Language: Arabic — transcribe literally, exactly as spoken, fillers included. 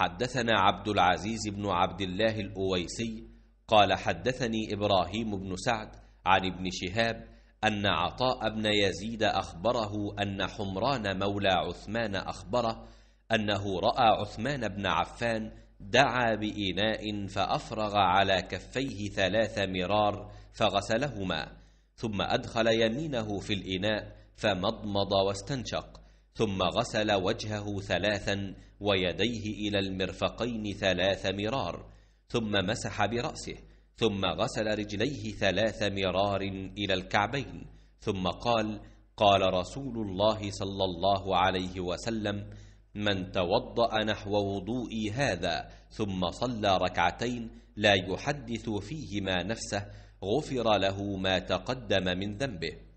حدثنا عبد العزيز بن عبد الله الأويسي قال حدثني إبراهيم بن سعد عن ابن شهاب أن عطاء بن يزيد أخبره أن حمران مولى عثمان أخبره أنه رأى عثمان بن عفان دعا بإناء فأفرغ على كفيه ثلاث مرار فغسلهما، ثم أدخل يمينه في الإناء فمضمض واستنشق، ثم غسل وجهه ثلاثا ويديه إلى المرفقين ثلاث مرار، ثم مسح برأسه، ثم غسل رجليه ثلاث مرار إلى الكعبين، ثم قال: قال رسول الله صلى الله عليه وسلم: من توضأ نحو وضوئي هذا ثم صلى ركعتين لا يحدث فيهما نفسه غفر له ما تقدم من ذنبه.